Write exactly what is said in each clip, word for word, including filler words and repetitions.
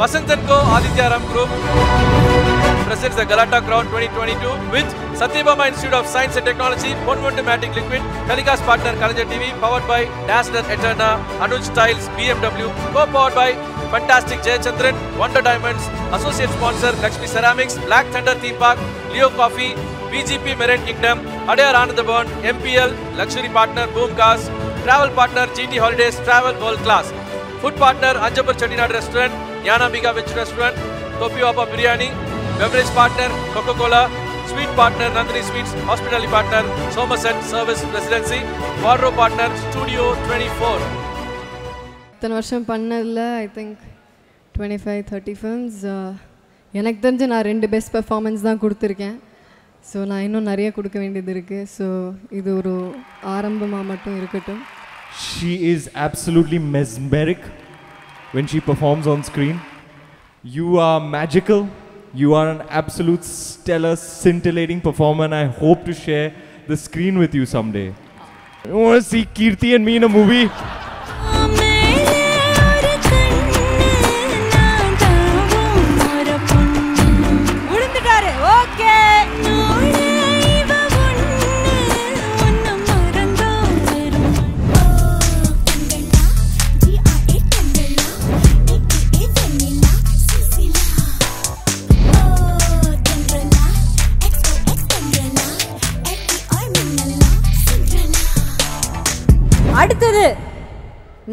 Vasanthat Ko Aditya Ram Group presents the Galatta Crown twenty twenty-two with Satyabama Institute of Science and Technology, eleven matic Liquid, Telika's partner Kalaignar T V, powered by Nasdaq Eterna, Anuj Styles, B M W, co-powered by Fantastic Jay Chandran, Wonder Diamonds, associate sponsor Lakshmi Ceramics, Black Thunder Theme Park, Leo Coffee, B G P Merit Kingdom, Adair Anandaborn, M P L, luxury partner Boom Cars, travel partner G T Holidays, travel world class. Food partner Anjappar Chettinad Restaurant, Yana Biga Veg Restaurant, Topi Upa Biryani, beverage partner Coca-Cola, sweet partner Nandri Sweets, hospitality partner Somerset Service Residency, wardrobe partner Studio Twenty Four. I think twenty-five to thirty films. I think I have the best performance. So I have a So this is She is absolutely mesmeric when she performs on screen. You are magical. You are an absolute stellar, scintillating performer, and I hope to share the screen with you someday. You want to see Keerthy and me in a movie?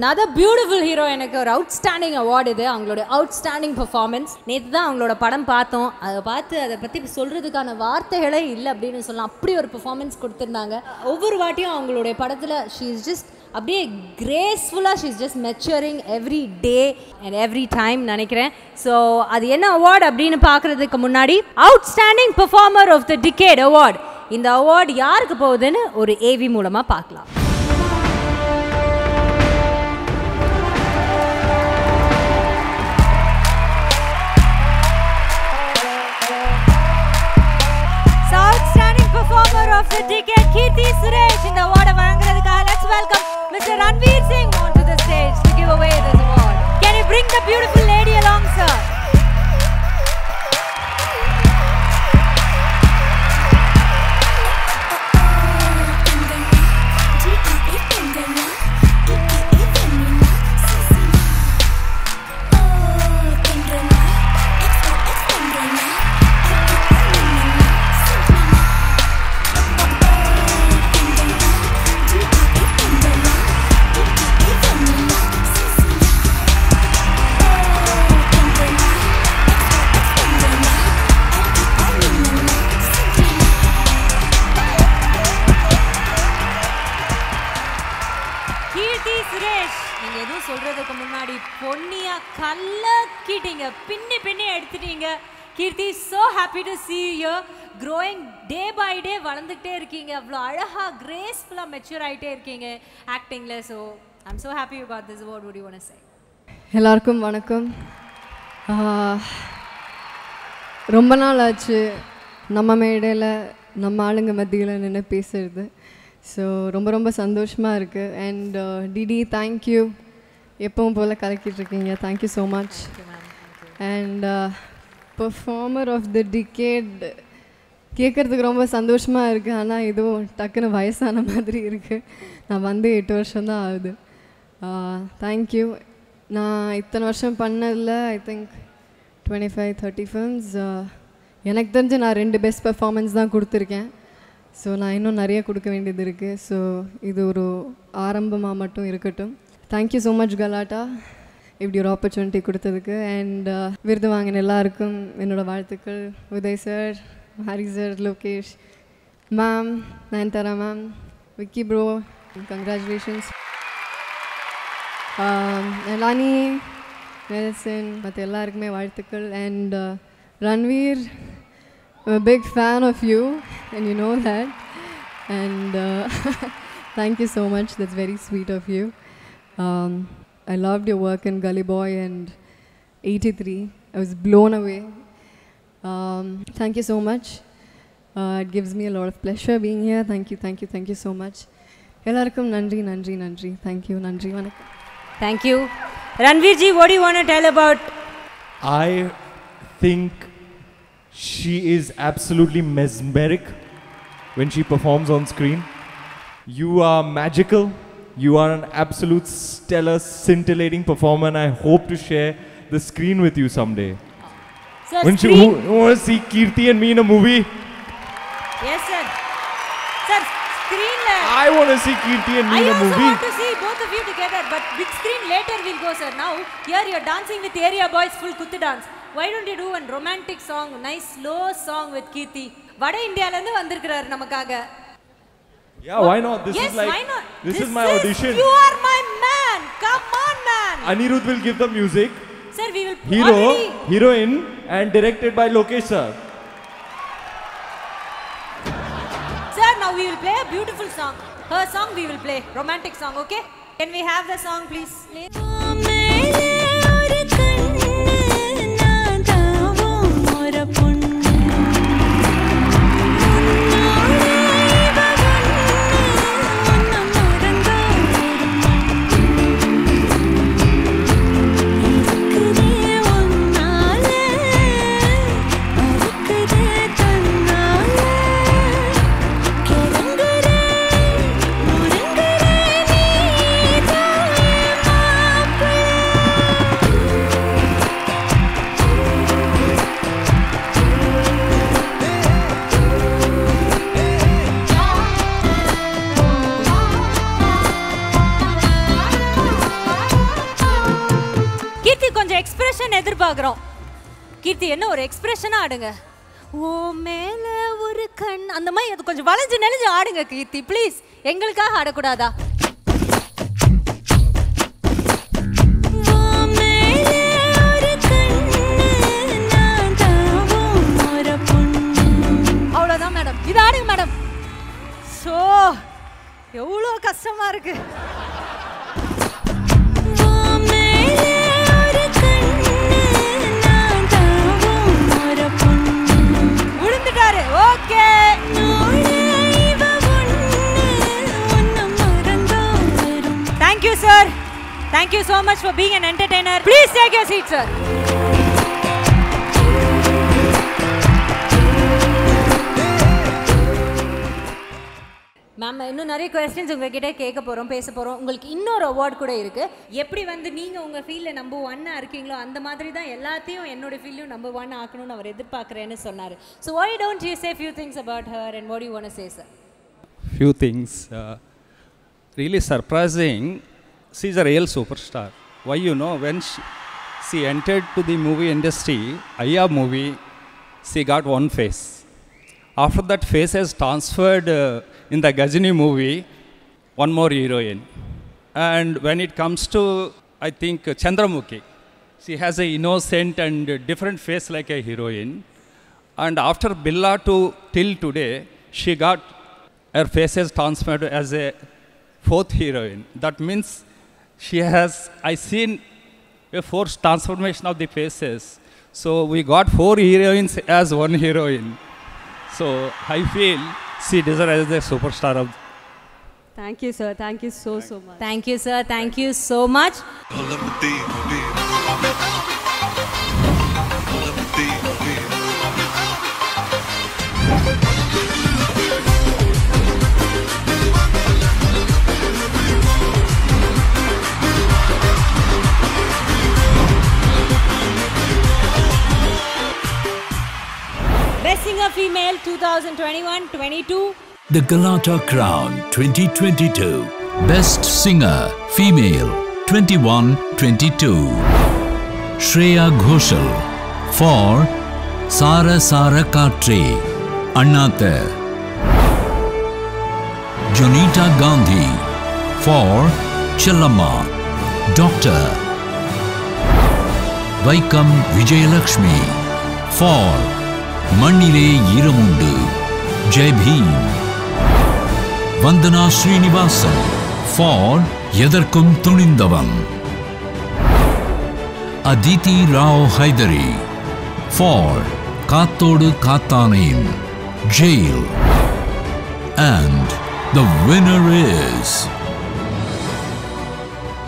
Another beautiful hero and an outstanding award. Outstanding performance. We saw your film. We saw it. We saw it. We saw it. We saw it. performance. She is just graceful. She is just maturing every day and every time. So, that's the award. Outstanding Performer of the Decade Award. This award is going to be an A V. Performer of the Decade, Keerthy Suresh. In the award of Anandaborn, let's welcome Mister Ranveer Singh onto the stage to give away this award. Can you bring the beautiful lady along, sir? Keerthy, so happy to see you here. Growing day by day, graceful and mature acting. So, I'm so happy about this award. What do you want to say? Hello, everyone. I ரொம்ப நாள் ஆச்சு நம்ம மேடையில நம்ம ஆளுங்க மத்தியில நின்னு பேசிறது. So, ரொம்ப ரொம்ப சந்தோஷமா இருக்கு. And Didi, thank you. எப்பவும் போல கலக்கிட்டு இருக்கீங்க. Thank you so much. And uh, Performer of the Decade, கேட்கறதுக்கு ரொம்ப சந்தோஷமா இருக்கு. ஆனா இது டக்குன்னு வயசான மாதிரி இருக்கு. நான் வந்து eight வருஷம் தான் ஆகுது. Thank you. நான் இத்தனை வருஷம் பண்ணதுல I think twenty-five to thirty films. எனக்கு தெரிஞ்சு நான் ரெண்டு பெஸ்ட் பெர்ஃபார்மன்ஸ் தான் கொடுத்திருக்கேன். ஸோ நான் இன்னும் நிறைய கொடுக்க வேண்டியது இருக்கு. ஸோ இது ஒரு ஆரம்பமாக மட்டும் இருக்கட்டும். தேங்க்யூ ஸோ மச் கலாட்டா. இப்படி ஒரு ஆப்பர்ச்சுனிட்டி கொடுத்ததுக்கு அண்ட் விருது வாங்கின எல்லாருக்கும் என்னோட வாழ்த்துக்கள். Uday sir, Hari sir, Lokesh ma'am, Nayanthara ma'am, Vicky bro, congratulations. லானி, நெல்சன் மற்ற எல்லாருக்குமே வாழ்த்துக்கள். And Ranveer, big fan of you and you know that. And thank you so much, that's very sweet of you. I loved your work in Gully Boy and eighty-three. I was blown away. Um, thank you so much. Uh, it gives me a lot of pleasure being here. Thank you, thank you, thank you so much. Ellarkum Nandri, Nandri, Nandri. Thank you, Nandri. Thank you. Ranveer ji, what do you want to tell about I think she is absolutely mesmeric when she performs on screen. You are magical. You are an absolute stellar, scintillating performer, and I hope to share the screen with you someday. Sir, Wouldn't you, you want to see Keerthy and me in a movie? Yes, sir. Sir, screen... Uh, I want to see Keerthy and me I in a movie. I also want to see both of you together, but with screen later we'll go, sir. Now, here you're dancing with area boys, full kuttu dance. Why don't you do a romantic song, a nice slow song with Keerthy? Vada India landu vandirukkarar namakaga. Yeah, why not? This yes, is like, why not? This, this is my is, audition. You are my man. Come on, man. Anirudh will give the music. Sir, we will... Hero, already. Heroine and directed by Lokesh, sir. Sir, now we will play a beautiful song. Her song we will play. Romantic song, okay? Can we have the song, please? Keerthy, enna or expression aadunga. Oh, mele oru kann. Andha mai adu konjam valanju nelinju aadunga Keerthy, please. Engalukkaga aadakudada. Avladhaan madam. Idhu aadunga madam. So, evlo kashama irukku. Thank you, sir. Thank you so much for being an entertainer. Please take your seat, sir. Ma'am, I have many questions. I have to ask you about this. You have an award. How do you feel your field number one? That's why everyone is feeling number one. So why don't you say a few things about her and what do you want to say, sir? Few things. Uh, really surprising. She's a real superstar. Why, you know, when she, she entered to the movie industry, Aya movie, she got one face. After that face has transferred uh, in the Gajini movie, one more heroine. And when it comes to, I think, Chandramukhi, she has an innocent and different face like a heroine. And after Billa to till today, she got her face has transferred as a fourth heroine. That means she has, I seen a forced transformation of the faces. So we got four heroines as one heroine. So I feel she deserves a superstar of. Thank you, sir. Thank you so, so much. Thank you, sir. Thank you so much. Best Singer Female twenty twenty-one twenty-two. The Galatta Crown twenty twenty-two. Best Singer Female twenty-one twenty-two. Shreya Ghoshal for Sara Sara Katre Annathe. Jonita Gandhi for Chellama Doctor. Vaikam Vijayalakshmi for Mannile Yiramundu, Jai Bheem. Vandana Srinivasan for Yadarkum Tunindavam. Aditi Rao Haidari for Kathodu Kathanim, Jail. And the winner is...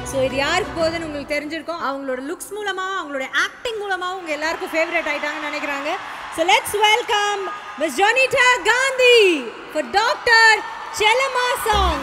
So இது யாருக்கு போகுதுன்னு உங்களுக்கு தெரிஞ்சிருக்கும். அவங்களோட looks மூலமாக அவங்களோட acting மூலமாக அவங்க எல்லாருக்கும் ஃபேவரட் ஆயிட்டாங்கன்னு நினைக்கிறாங்க. So let's welcome Miss Jonita Gandhi for Doctor Chelama song.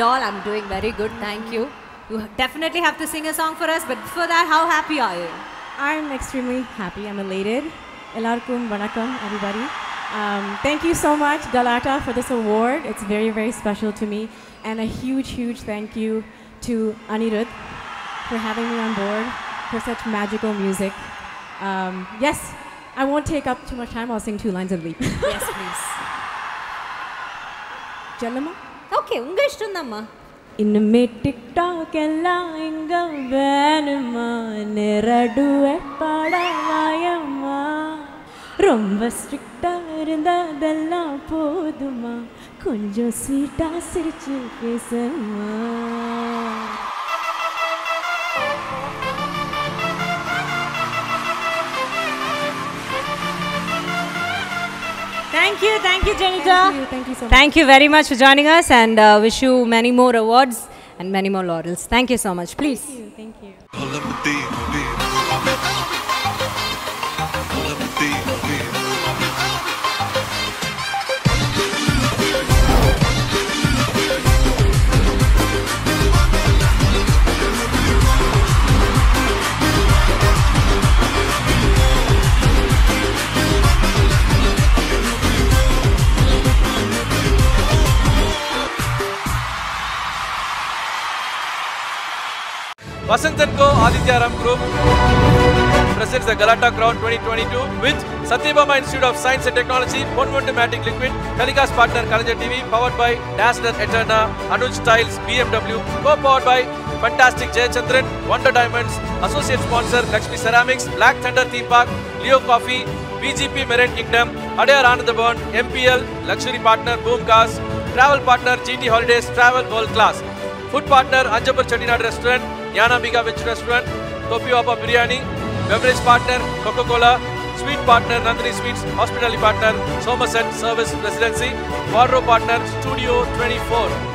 Doll, I'm doing very good, thank you. You definitely have to sing a song for us, but for that, how happy are you? I'm extremely happy. I'm elated. Elarkum vanakkam, everybody. Um, thank you so much, Galatta, for this award. It's very, very special to me, and a huge, huge thank you to Anirudh for having me on board for such magical music. Um, yes, I won't take up too much time. I'll sing two lines and leave. Yes, please. Jallama. Okay, unga ishtam amma. Inme TikTok ella inga venuma neraduve padavayamma. Romba stricta irundadella poduma konjam sweeta sirichu pesama. Thank you, thank you, Jonita. Thank you, thank you so much. Thank you very much for joining us, and uh, wish you many more awards and many more laurels. Thank you so much. Please. Thank you. Vasanthat Ko Aditya Ram Group presents the Galatta Crown twenty twenty-two with Satyabama Institute of Science and Technology, eleven matic Liquid, Telika's partner Kalaignar T V, powered by Nasdaq Eterna, Anuj Styles, B M W, co-powered by Fantastic Jay Chandran, Wonder Diamonds, associate sponsor Lakshmi Ceramics, Black Thunder Theme Park, Leo Coffee, B G P Merit Kingdom, Adair Anandaborn, M P L, luxury partner Boom Cars, travel partner G T Holidays, travel world class. Food partner Anjappar Chettinad Restaurant, Yana Biga Vich Restaurant, Topi Upa Biryani, beverage partner Coca-Cola, sweet partner Nandri Sweets, hospitality partner Somerset Service Residency, wardrobe partner Studio Twenty Four.